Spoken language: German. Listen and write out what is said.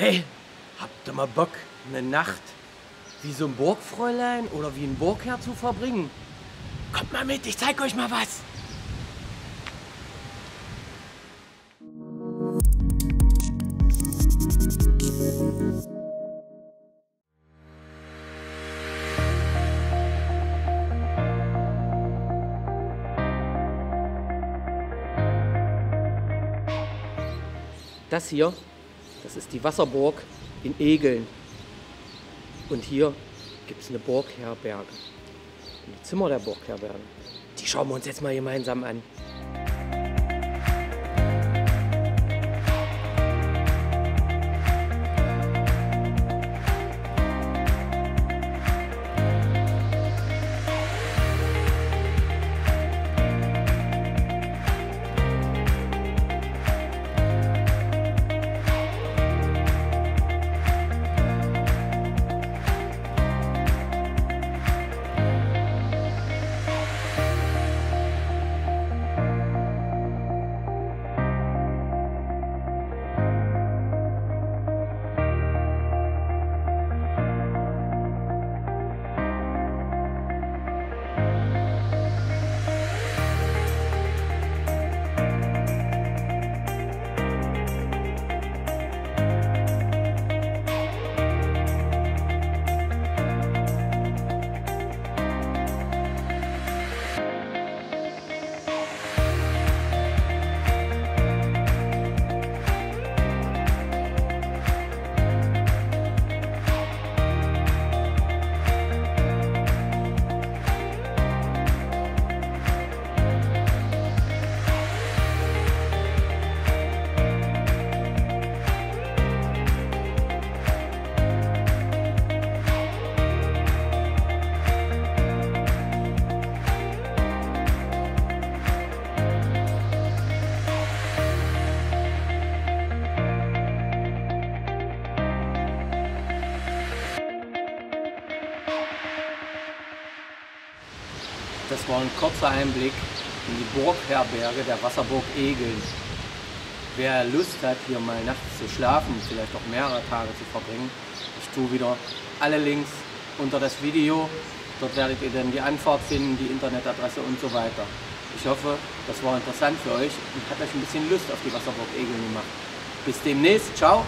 Hey, habt ihr mal Bock, eine Nacht wie so ein Burgfräulein oder wie ein Burgherr zu verbringen? Kommt mal mit, ich zeig euch mal was. Das hier, das ist die Wasserburg in Egeln. Und hier gibt es eine Burgherberge. Und die Zimmer der Burgherberge. Die schauen wir uns jetzt mal gemeinsam an. Das war ein kurzer Einblick in die Burgherberge der Wasserburg Egeln. Wer Lust hat, hier mal nachts zu schlafen, vielleicht auch mehrere Tage zu verbringen, ich tue wieder alle Links unter das Video. Dort werdet ihr dann die Anfahrt finden, die Internetadresse und so weiter. Ich hoffe, das war interessant für euch und hat euch ein bisschen Lust auf die Wasserburg Egeln gemacht. Bis demnächst, ciao!